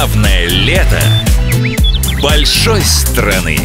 Главное лето большой страны.